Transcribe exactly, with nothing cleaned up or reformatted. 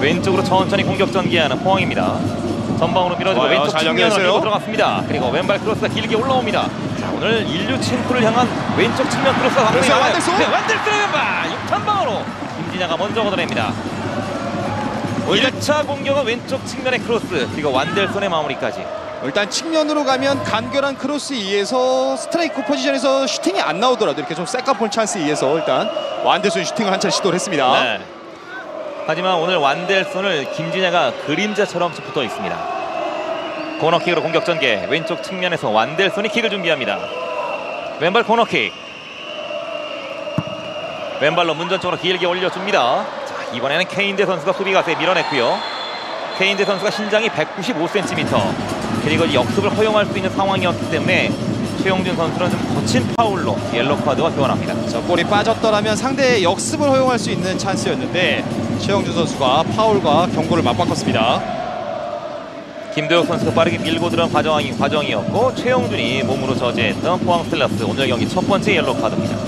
왼쪽으로 천천히 공격 전개하는 포항입니다. 전방으로 밀어주고 어, 왼쪽 측면으로 들어갔습니다. 그리고 왼발 크로스가 길게 올라옵니다. 자, 오늘 인류 침구를 향한 왼쪽 측면 크로스가 완델손! 완델손! 완델손의 왼발! 육탄방으로 김진아가 먼저 걷어냅니다. 일 차 공격은 왼쪽 측면의 크로스, 그리고 완델손의 마무리까지. 일단 측면으로 가면 간결한 크로스에 의해서 스트라이크 포지션에서 슈팅이 안 나오더라도 이렇게 좀 셋카폰 찬스에 의해서 일단 완델손이 슈팅을 한참 시도를 했습니다. 네. 하지만 오늘 완델손을 김진애가 그림자처럼 붙어 있습니다. 코너킥으로 공격 전개, 왼쪽 측면에서 완델손이 킥을 준비합니다. 왼발 코너킥, 왼발로 문전쪽으로 길게 올려줍니다. 자, 이번에는 케인재 선수가 수비가에 밀어냈고요. 케인재 선수가 신장이 백구십오 센티미터, 그리고 역습을 허용할 수 있는 상황이었기 때문에 최용준 선수는 좀 거친 파울로 옐로 카드와 교환합니다. 저 볼이 빠졌더라면 상대의 역습을 허용할 수 있는 찬스였는데 최영준 선수가 파울과 경고를 맞바꿨습니다. 김도혁 선수가 빠르게 밀고 들어간 과정이, 과정이었고 최영준이 몸으로 저지했던 포항 스틸러스 오늘 경기 첫 번째 옐로 카드입니다.